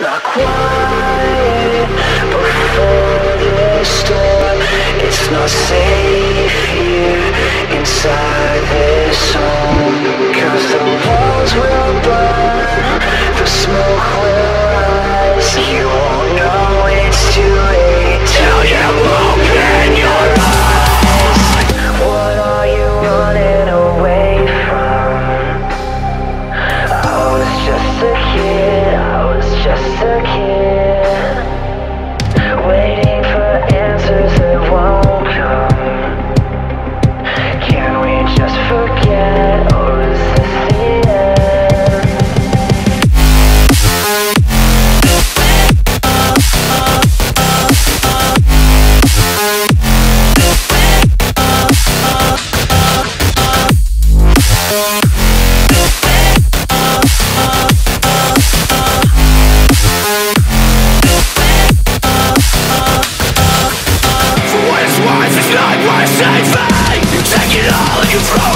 It's not quiet before the storm. It's not safe here inside this home. Cause the walls will burn, the smoke will rise. You won't know it's too late till you open your eyes. What are you running away from? I was just a kid, I was just a kid, waiting for answers that won't come. Can we just forget, or is this the end? For what is wise is not worth saving. You take it all and you throw